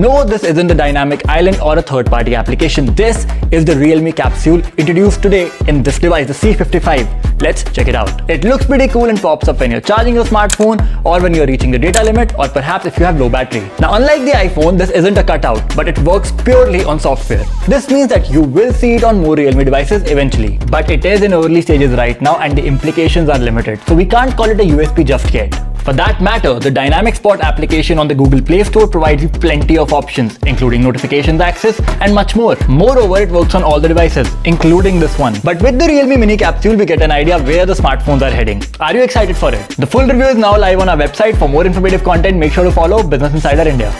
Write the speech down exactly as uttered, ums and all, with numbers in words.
No, this isn't the Dynamic Island or a third-party application. This is the Realme capsule introduced today in this device, the C fifty-five. Let's check it out. It looks pretty cool and pops up when you're charging your smartphone or when you're reaching the data limit or perhaps if you have low battery. Now, unlike the iPhone, this isn't a cutout, but it works purely on software. This means that you will see it on more Realme devices eventually, but it is in early stages right now and the implications are limited. So we can't call it a U S P just yet. For that matter, the Dynamic Spot application on the Google Play Store provides you plenty of options, including notifications access and much more. Moreover, it works on all the devices, including this one. But with the Realme mini capsule, we get an idea where the smartphones are heading. Are you excited for it? The full review is now live on our website. For more informative content, make sure to follow Business Insider India.